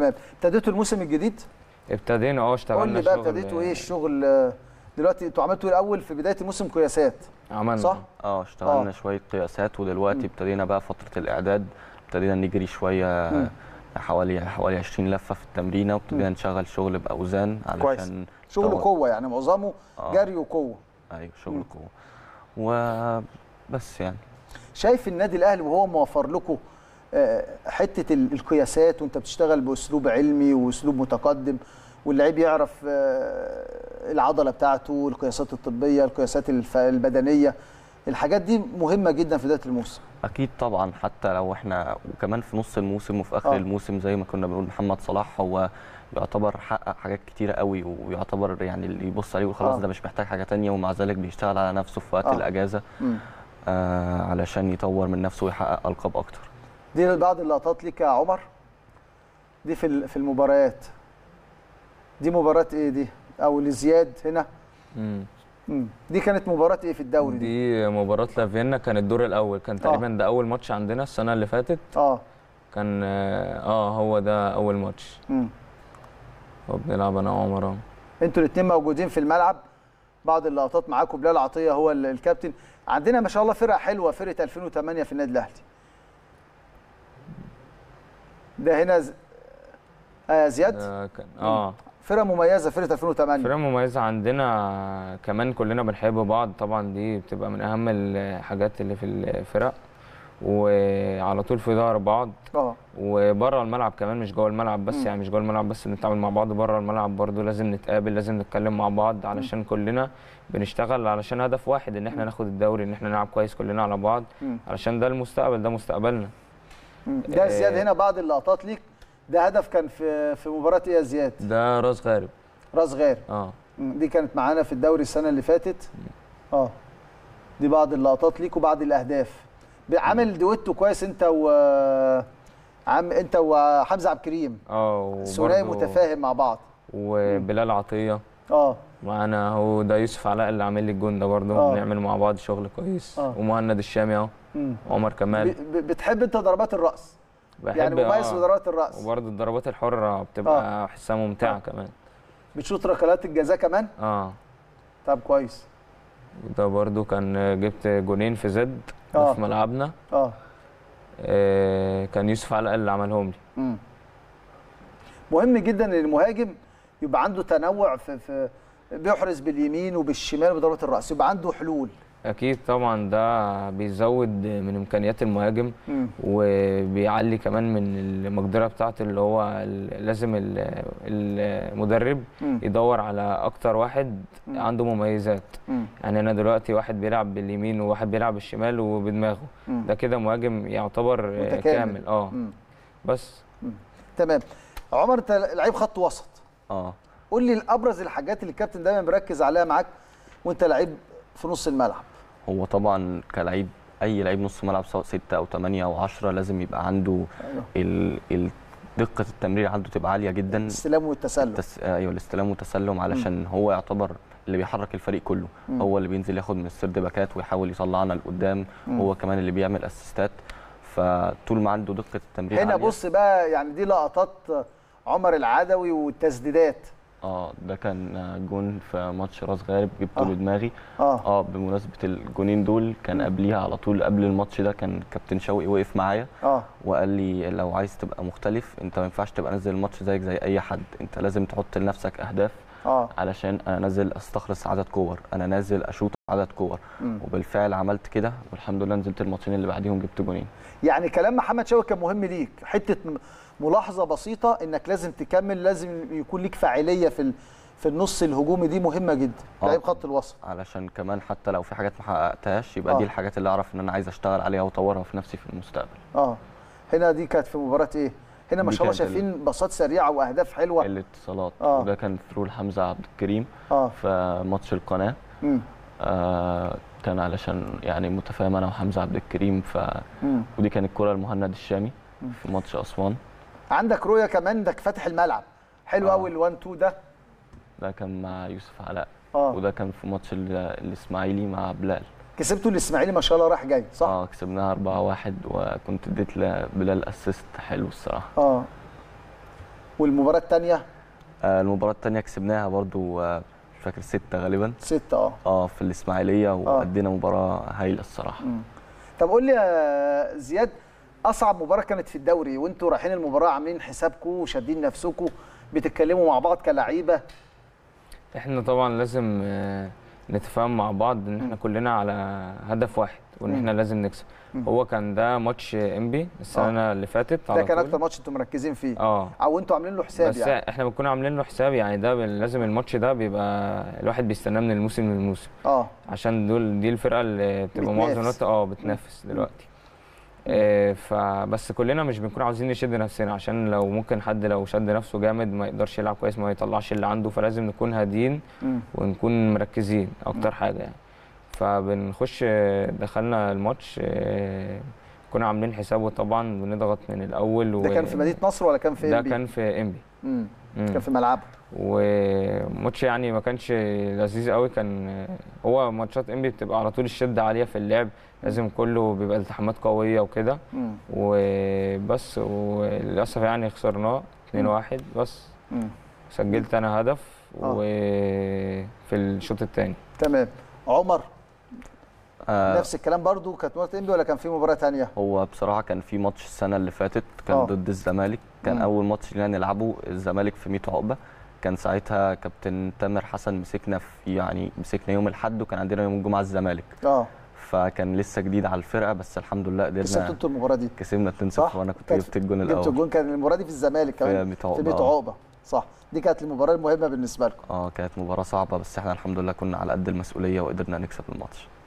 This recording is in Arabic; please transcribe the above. تمام. ابتديتوا الموسم الجديد؟ ابتدينا اشتغلنا. قول لي بقى ابتديتوا ايه الشغل دلوقتي؟ انتوا عملتوا الاول في بدايه الموسم قياسات، عملنا صح؟ اشتغلنا شويه قياسات، ودلوقتي ابتدينا بقى فتره الاعداد، ابتدينا نجري شويه حوالي 20 لفه في التمرينه، وابتدينا نشغل شغل باوزان علشان شغل قوه، يعني معظمه جري وقوه. ايوه شغل قوه وبس. يعني شايف النادي الاهلي وهو موفر لكم حته القياسات وانت بتشتغل باسلوب علمي واسلوب متقدم، واللاعب يعرف العضله بتاعته، القياسات الطبيه، القياسات البدنيه، الحاجات دي مهمه جدا في بدايه الموسم. اكيد طبعا، حتى لو احنا وكمان في نص الموسم وفي اخر الموسم زي ما كنا بنقول، محمد صلاح هو يعتبر حقق حاجات كتيره قوي، ويعتبر يعني اللي يبص عليه وخلاص ده مش محتاج حاجه ثانيه، ومع ذلك بيشتغل على نفسه في وقت الاجازه علشان يطور من نفسه ويحقق القاب اكتر. دي بعض اللقطات ليك يا عمر دي في المباريات. دي مباراة ايه دي؟ او لزياد هنا. دي كانت مباراة ايه في الدوري؟ دي مباراة لافينا، كان الدور الاول، كان تقريبا ده اول ماتش عندنا السنة اللي فاتت. كان هو ده اول ماتش. وبنلعب انا وعمر. انتوا الاثنين موجودين في الملعب، بعض اللقطات معاكم. بلال العطية هو الكابتن. عندنا ما شاء الله فرقة حلوة، فرقة 2008 في النادي الاهلي. ده هنا زياد؟ فرقة مميزة، فرقة 2008، فرقة مميزة عندنا، كمان كلنا بنحب بعض طبعا، دي بتبقى من أهم الحاجات اللي في الفرق، وعلى طول في ظهر بعض وبره الملعب كمان، مش جوه الملعب بس، يعني مش جوه الملعب بس بنتعامل مع بعض، بره الملعب برضو لازم نتقابل، لازم نتكلم مع بعض، علشان كلنا بنشتغل علشان هدف واحد، إن احنا ناخد الدوري، إن احنا نلعب كويس كلنا على بعض، علشان ده المستقبل، ده مستقبلنا. ده زياد هنا بعض اللقطات ليك. ده هدف كان في مباراه ايه يا زياد؟ ده راس غارب. راس غارب دي كانت معانا في الدوري السنه اللي فاتت. دي بعض اللقطات ليك وبعض الاهداف. عامل دويتو كويس انت انت وحمزه عبد الكريم، ثنائي متفاهم مع بعض، وبلال عطيه معانا اهو. ده يوسف علاء اللي عامل لي الجون ده برضه، بنعمل مع بعض شغل كويس. ومهند الشامي اهو، عمر كمال. بتحب انت ضربات الراس؟ يعني مميز بضربات الراس، وبرضه الضربات الحره بتبقى احسها ممتعه. كمان بتشوط ركلات الجزاء كمان. طب كويس. وده برضه كان جبت جونين في زد في ملعبنا. كان يوسف علاء اللي عملهم لي. مهم جدا ان المهاجم يبقى عنده تنوع في بيحرز باليمين وبالشمال وبضربات الراس، يبقى عنده حلول. اكيد طبعا، ده بيزود من امكانيات المهاجم، وبيعلي كمان من المقدره بتاعته، اللي هو لازم المدرب يدور على اكتر واحد عنده مميزات. يعني انا دلوقتي واحد بيلعب باليمين وواحد بيلعب بالشمال وبدماغه، ده كده مهاجم يعتبر متكامل. كامل. بس تمام. عمر انت لعيب خط وسط، قول لي الابرز الحاجات اللي الكابتن دايما بيركز عليها معاك وانت لعيب في نص الملعب. هو طبعا كلاعب، اي لعيب نص ملعب سواء 6 أو 8 أو 10 لازم يبقى عنده دقه التمرير عنده تبقى عاليه جدا، الاستلام والتسلم. ايوه الاستلام والتسلم، علشان هو يعتبر اللي بيحرك الفريق كله، هو اللي بينزل ياخد من السرد باكات ويحاول يطلعنا لقدام، هو كمان اللي بيعمل اسيستات، فطول ما عنده دقه التمرير هنا عالية. بص بقى، يعني دي لقطات عمر العدوي والتسديدات. ده كان جون في ماتش راس غارب جبته بدماغي. بمناسبه الجونين دول، كان قبليها على طول قبل الماتش ده كان كابتن شوقي وقف معايا وقال لي لو عايز تبقى مختلف، انت ما ينفعش تبقى نازل الماتش زيك زي اي حد، انت لازم تحط لنفسك اهداف، علشان انا نازل استخلص عدد كور، انا نازل اشوط عدد كور. وبالفعل عملت كده، والحمد لله نزلت الماتشين اللي بعديهم جبت جونين. يعني كلام محمد شوقي كان مهم ليك، حته ملاحظه بسيطه انك لازم تكمل، لازم يكون ليك فاعليه في النص الهجومي، دي مهمه جدا لعيب خط الوسط، علشان كمان حتى لو في حاجات ما حققتهاش يبقى دي الحاجات اللي اعرف ان انا عايز اشتغل عليها واطورها في نفسي في المستقبل. هنا دي كانت في مباراه ايه؟ هنا ما شاء الله شايفين باصات سريعه واهداف حلوه، الاتصالات. وده كان ثرو لحمزه عبد الكريم في ماتش القناه. كان علشان يعني متفاهم انا وحمزه عبد الكريم، ودي كانت الكره لمهند الشامي في ماتش اسوان. عندك رؤيه كمان، ده فاتح الملعب حلو قوي. ال1-2 ده كان مع يوسف علاء. وده كان في ماتش الاسماعيلي مع بلال، كسبتوا الاسماعيلي ما شاء الله رايح جاي صح؟ كسبناها 4-1، وكنت اديت لبلال اسيست حلو الصراحه. والمباراه الثانيه؟ المباراه الثانيه كسبناها برضو، مش فاكر 6 غالبا 6 في الاسماعيليه، وادينا مباراه هايله الصراحه. طب قول لي يا زياد، اصعب مباراه كانت في الدوري وانتوا رايحين المباراه عاملين حسابكم وشادين نفسكم بتتكلموا مع بعض كلعيبه؟ احنا طبعا لازم نتفاهم مع بعض ان احنا كلنا على هدف واحد وان احنا لازم نكسب. هو كان ده ماتش انبي السنه اللي فاتت، ده كان اكتر ماتش انتوا مركزين فيه او انتوا عاملين له حساب بس يعني. احنا بنكون عاملين له حساب يعني، ده لازم الماتش ده بيبقى الواحد بيستناه من الموسم للموسم، عشان دي الفرقه اللي بتبقى معظم الوقت بتنافس دلوقتي. فبس كلنا مش بنكون عاوزين نشد نفسنا، عشان لو ممكن حد لو شد نفسه جامد ما يقدرش يلعب كويس، ما يطلعش اللي عنده، فلازم نكون هادين ونكون مركزين اكتر حاجه يعني. فبنخش دخلنا الماتش كنا عاملين حسابه طبعا، بنضغط من الاول ده كان في مدينه نصر ولا كان في انبي؟ ده كان في انبي، كان في ملعبه، وماتش يعني ما كانش لذيذ قوي. كان هو ماتشات انبي بتبقى على طول الشده عاليه في اللعب، لازم كله بيبقى التحامات قويه وكده وبس، وللاسف يعني خسرناه 2-1 بس. سجلت انا هدف وفي الشوط الثاني. تمام. عمر نفس الكلام برضو، كانت مباراه انبي ولا كان في مباراه ثانيه؟ هو بصراحه كان في ماتش السنه اللي فاتت كان ضد الزمالك، كان اول ماتش لنا نلعبه الزمالك في 100 عقبه، كان ساعتها كابتن تامر حسن مسكنا في يعني مسكنا يوم الاحد وكان عندنا يوم الجمعه الزمالك، فكان لسه جديد على الفرقه، بس الحمد لله قدرنا كسبتوا انتوا المباراه دي، كسبنا 2-0 وانا كنت جبت الجون الاول. جبت الجون، كان المباراه دي في الزمالك كمان في 100 عقبه صح، دي كانت المباراه المهمه بالنسبه لكم. كانت مباراه صعبه بس احنا الحمد لله كنا على قد المسؤوليه وقدرنا نكسب الماتش.